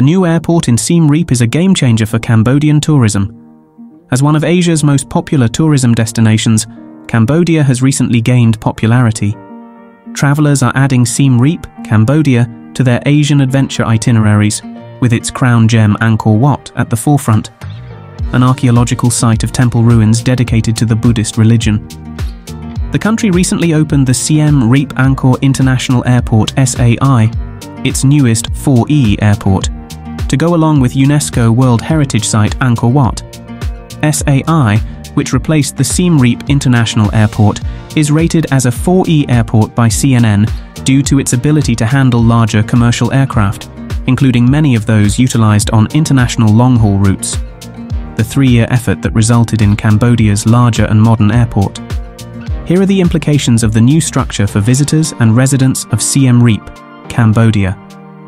The new airport in Siem Reap is a game-changer for Cambodian tourism. As one of Asia's most popular tourism destinations, Cambodia has recently gained popularity. Travelers are adding Siem Reap, Cambodia, to their Asian adventure itineraries, with its crown gem Angkor Wat at the forefront, an archaeological site of temple ruins dedicated to the Buddhist religion. The country recently opened the Siem Reap Angkor International Airport (S.A.I), its newest 4E airport, to go along with UNESCO World Heritage Site Angkor Wat. S.A.I, which replaced the Siem Reap International Airport, is rated as a 4E airport by CNN due to its ability to handle larger commercial aircraft, including many of those utilized on international long-haul routes. The three-year effort that resulted in Cambodia's larger and modern airport. Here are the implications of the new structure for visitors and residents of Siem Reap, Cambodia,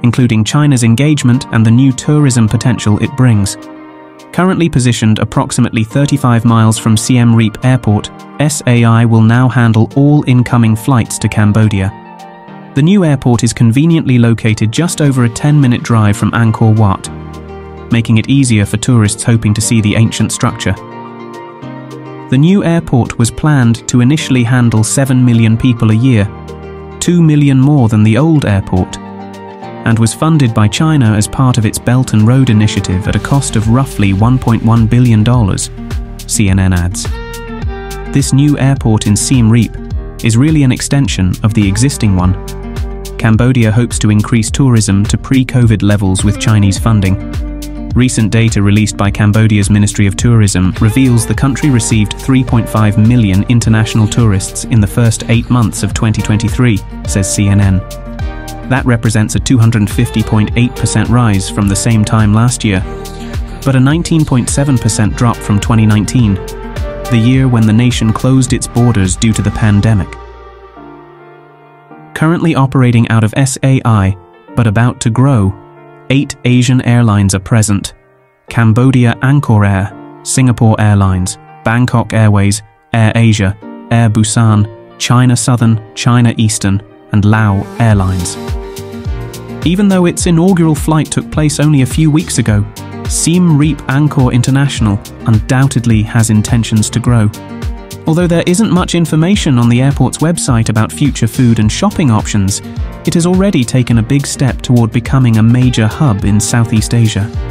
including China's engagement and the new tourism potential it brings. Currently positioned approximately 35 miles from Siem Reap Airport, SAI will now handle all incoming flights to Cambodia. The new airport is conveniently located just over a 10-minute drive from Angkor Wat, making it easier for tourists hoping to see the ancient structure. The new airport was planned to initially handle 7 million people a year, 2 million more than the old airport, and was funded by China as part of its Belt and Road initiative at a cost of roughly $1.1 billion, CNN adds. This new airport in Siem Reap is really an extension of the existing one. Cambodia hopes to increase tourism to pre-COVID levels with Chinese funding. Recent data released by Cambodia's Ministry of Tourism reveals the country received 3.5 million international tourists in the first 8 months of 2023, says CNN. That represents a 250.8% rise from the same time last year, but a 19.7% drop from 2019, the year when the nation closed its borders due to the pandemic. Currently operating out of SAI, but about to grow, 8 Asian airlines are present: Cambodia Angkor Air, Singapore Airlines, Bangkok Airways, Air Asia, Air Busan, China Southern, China Eastern, and Lao Airlines. Even though its inaugural flight took place only a few weeks ago, Siem Reap Angkor International undoubtedly has intentions to grow. Although there isn't much information on the airport's website about future food and shopping options, it has already taken a big step toward becoming a major hub in Southeast Asia.